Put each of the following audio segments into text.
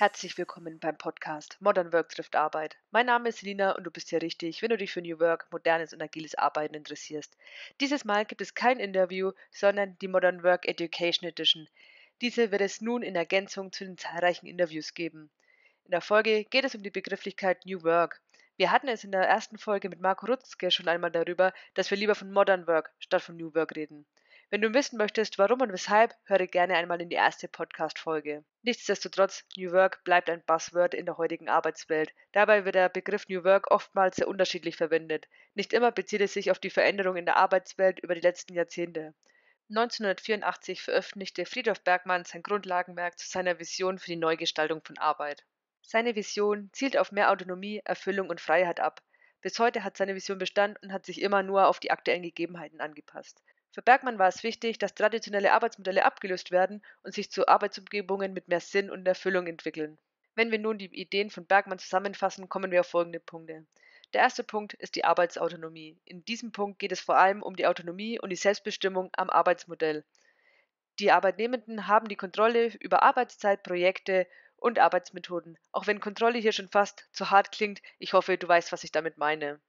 Herzlich willkommen beim Podcast Modern Work trifft Arbeit. Mein Name ist Lina und du bist hier richtig, wenn du dich für New Work, modernes und agiles Arbeiten interessierst. Dieses Mal gibt es kein Interview, sondern die Modern Work Education Edition. Diese wird es nun in Ergänzung zu den zahlreichen Interviews geben. In der Folge geht es um die Begrifflichkeit New Work. Wir hatten es in der ersten Folge mit Marco Rutzke schon einmal darüber, dass wir lieber von Modern Work statt von New Work reden. Wenn du wissen möchtest, warum und weshalb, höre gerne einmal in die erste Podcast-Folge. Nichtsdestotrotz, New Work bleibt ein Buzzword in der heutigen Arbeitswelt. Dabei wird der Begriff New Work oftmals sehr unterschiedlich verwendet. Nicht immer bezieht es sich auf die Veränderung in der Arbeitswelt über die letzten Jahrzehnte. 1984 veröffentlichte Frithjof Bergmann sein Grundlagenwerk zu seiner Vision für die Neugestaltung von Arbeit. Seine Vision zielt auf mehr Autonomie, Erfüllung und Freiheit ab. Bis heute hat seine Vision Bestand und hat sich immer nur auf die aktuellen Gegebenheiten angepasst. Für Bergmann war es wichtig, dass traditionelle Arbeitsmodelle abgelöst werden und sich zu Arbeitsumgebungen mit mehr Sinn und Erfüllung entwickeln. Wenn wir nun die Ideen von Bergmann zusammenfassen, kommen wir auf folgende Punkte. Der erste Punkt ist die Arbeitsautonomie. In diesem Punkt geht es vor allem um die Autonomie und die Selbstbestimmung am Arbeitsmodell. Die Arbeitnehmenden haben die Kontrolle über Arbeitszeit, Projekte und Arbeitsmethoden. Auch wenn Kontrolle hier schon fast zu hart klingt, ich hoffe, du weißt, was ich damit meine.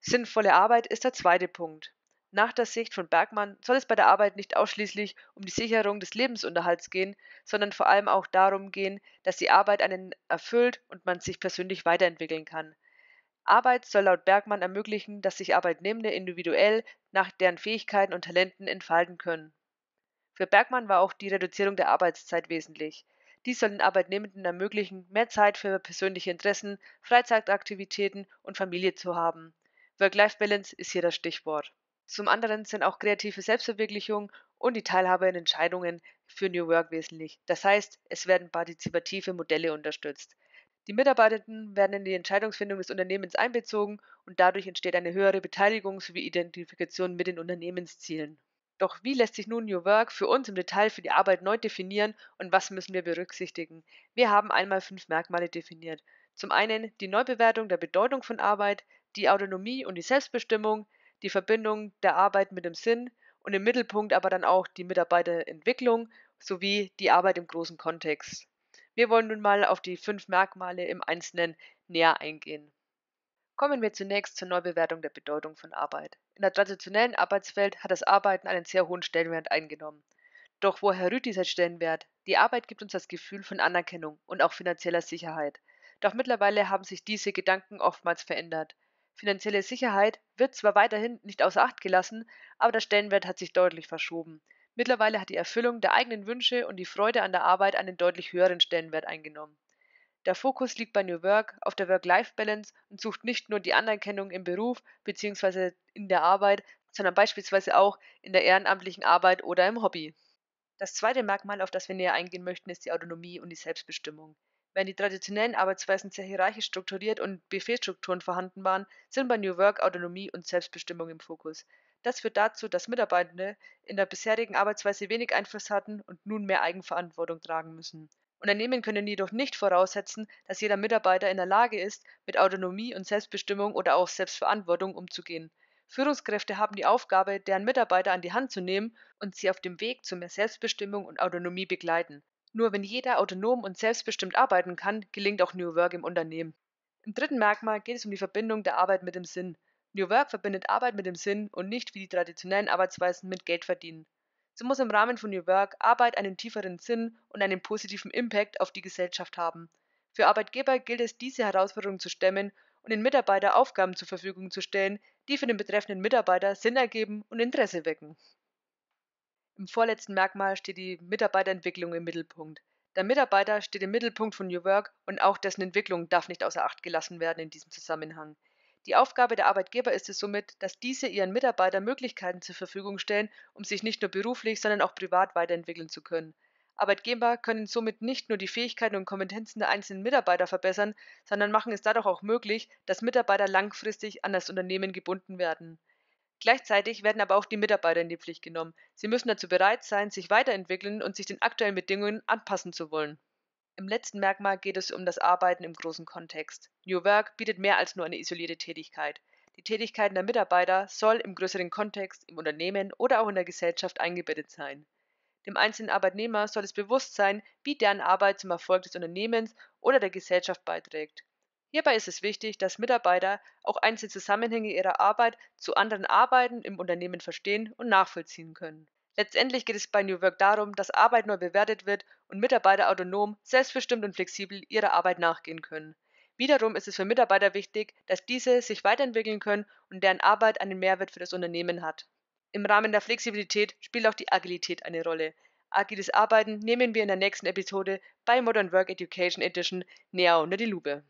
Sinnvolle Arbeit ist der zweite Punkt. Nach der Sicht von Bergmann soll es bei der Arbeit nicht ausschließlich um die Sicherung des Lebensunterhalts gehen, sondern vor allem auch darum gehen, dass die Arbeit einen erfüllt und man sich persönlich weiterentwickeln kann. Arbeit soll laut Bergmann ermöglichen, dass sich Arbeitnehmende individuell nach deren Fähigkeiten und Talenten entfalten können. Für Bergmann war auch die Reduzierung der Arbeitszeit wesentlich. Dies soll den Arbeitnehmenden ermöglichen, mehr Zeit für persönliche Interessen, Freizeitaktivitäten und Familie zu haben. Work-Life-Balance ist hier das Stichwort. Zum anderen sind auch kreative Selbstverwirklichung und die Teilhabe in Entscheidungen für New Work wesentlich. Das heißt, es werden partizipative Modelle unterstützt. Die Mitarbeitenden werden in die Entscheidungsfindung des Unternehmens einbezogen und dadurch entsteht eine höhere Beteiligung sowie Identifikation mit den Unternehmenszielen. Doch wie lässt sich nun New Work für uns im Detail für die Arbeit neu definieren und was müssen wir berücksichtigen? Wir haben einmal 5 Merkmale definiert. Zum einen die Neubewertung der Bedeutung von Arbeit, die Autonomie und die Selbstbestimmung, die Verbindung der Arbeit mit dem Sinn und im Mittelpunkt aber dann auch die Mitarbeiterentwicklung sowie die Arbeit im großen Kontext. Wir wollen nun mal auf die 5 Merkmale im Einzelnen näher eingehen. Kommen wir zunächst zur Neubewertung der Bedeutung von Arbeit. In der traditionellen Arbeitswelt hat das Arbeiten einen sehr hohen Stellenwert eingenommen. Doch woher rührt dieser Stellenwert? Die Arbeit gibt uns das Gefühl von Anerkennung und auch finanzieller Sicherheit. Doch mittlerweile haben sich diese Gedanken oftmals verändert. Finanzielle Sicherheit wird zwar weiterhin nicht außer Acht gelassen, aber der Stellenwert hat sich deutlich verschoben. Mittlerweile hat die Erfüllung der eigenen Wünsche und die Freude an der Arbeit einen deutlich höheren Stellenwert eingenommen. Der Fokus liegt bei New Work auf der Work-Life-Balance und sucht nicht nur die Anerkennung im Beruf bzw. in der Arbeit, sondern beispielsweise auch in der ehrenamtlichen Arbeit oder im Hobby. Das zweite Merkmal, auf das wir näher eingehen möchten, ist die Autonomie und die Selbstbestimmung. Während die traditionellen Arbeitsweisen sehr hierarchisch strukturiert und Befehlsstrukturen vorhanden waren, sind bei New Work Autonomie und Selbstbestimmung im Fokus. Das führt dazu, dass Mitarbeitende in der bisherigen Arbeitsweise wenig Einfluss hatten und nun mehr Eigenverantwortung tragen müssen. Unternehmen können jedoch nicht voraussetzen, dass jeder Mitarbeiter in der Lage ist, mit Autonomie und Selbstbestimmung oder auch Selbstverantwortung umzugehen. Führungskräfte haben die Aufgabe, deren Mitarbeiter an die Hand zu nehmen und sie auf dem Weg zu mehr Selbstbestimmung und Autonomie begleiten. Nur wenn jeder autonom und selbstbestimmt arbeiten kann, gelingt auch New Work im Unternehmen. Im dritten Merkmal geht es um die Verbindung der Arbeit mit dem Sinn. New Work verbindet Arbeit mit dem Sinn und nicht wie die traditionellen Arbeitsweisen mit Geld verdienen. So muss im Rahmen von New Work Arbeit einen tieferen Sinn und einen positiven Impact auf die Gesellschaft haben. Für Arbeitgeber gilt es, diese Herausforderung zu stemmen und den Mitarbeitern Aufgaben zur Verfügung zu stellen, die für den betreffenden Mitarbeiter Sinn ergeben und Interesse wecken. Im vorletzten Merkmal steht die Mitarbeiterentwicklung im Mittelpunkt. Der Mitarbeiter steht im Mittelpunkt von New Work und auch dessen Entwicklung darf nicht außer Acht gelassen werden in diesem Zusammenhang. Die Aufgabe der Arbeitgeber ist es somit, dass diese ihren Mitarbeitern Möglichkeiten zur Verfügung stellen, um sich nicht nur beruflich, sondern auch privat weiterentwickeln zu können. Arbeitgeber können somit nicht nur die Fähigkeiten und Kompetenzen der einzelnen Mitarbeiter verbessern, sondern machen es dadurch auch möglich, dass Mitarbeiter langfristig an das Unternehmen gebunden werden. Gleichzeitig werden aber auch die Mitarbeiter in die Pflicht genommen. Sie müssen dazu bereit sein, sich weiterentwickeln und sich den aktuellen Bedingungen anpassen zu wollen. Im letzten Merkmal geht es um das Arbeiten im großen Kontext. New Work bietet mehr als nur eine isolierte Tätigkeit. Die Tätigkeiten der Mitarbeiter sollen im größeren Kontext, im Unternehmen oder auch in der Gesellschaft eingebettet sein. Dem einzelnen Arbeitnehmer soll es bewusst sein, wie deren Arbeit zum Erfolg des Unternehmens oder der Gesellschaft beiträgt. Hierbei ist es wichtig, dass Mitarbeiter auch einzelne Zusammenhänge ihrer Arbeit zu anderen Arbeiten im Unternehmen verstehen und nachvollziehen können. Letztendlich geht es bei New Work darum, dass Arbeit neu bewertet wird und Mitarbeiter autonom, selbstbestimmt und flexibel ihrer Arbeit nachgehen können. Wiederum ist es für Mitarbeiter wichtig, dass diese sich weiterentwickeln können und deren Arbeit einen Mehrwert für das Unternehmen hat. Im Rahmen der Flexibilität spielt auch die Agilität eine Rolle. Agiles Arbeiten nehmen wir in der nächsten Episode bei Modern Work Education Edition näher unter die Lupe.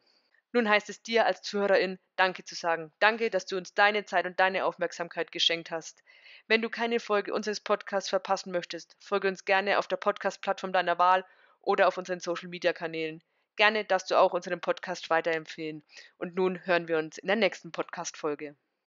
Nun heißt es dir als Zuhörerin, Danke zu sagen. Danke, dass du uns deine Zeit und deine Aufmerksamkeit geschenkt hast. Wenn du keine Folge unseres Podcasts verpassen möchtest, folge uns gerne auf der Podcast-Plattform deiner Wahl oder auf unseren Social-Media-Kanälen. Gerne darfst du auch unseren Podcast weiterempfehlen. Und nun hören wir uns in der nächsten Podcast-Folge.